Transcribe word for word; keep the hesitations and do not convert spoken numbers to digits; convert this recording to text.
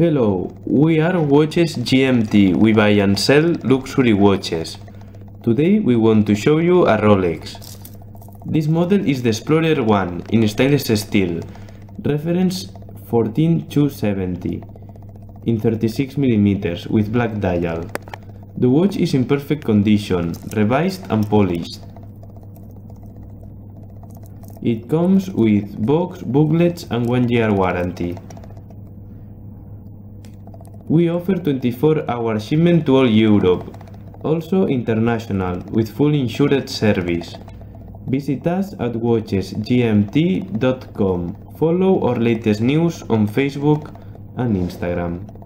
Hello, we are Watches G M T, we buy and sell luxury watches. Today we want to show you a Rolex. This model is the Explorer one in stainless steel, reference fourteen two seventy, in thirty-six millimeter with black dial. The watch is in perfect condition, revised and polished. It comes with box, booklets and one year warranty. We offer twenty-four hour shipment to all Europe, also international, with full insured service. Visit us at watches G M T dot com, follow our latest news on Facebook and Instagram.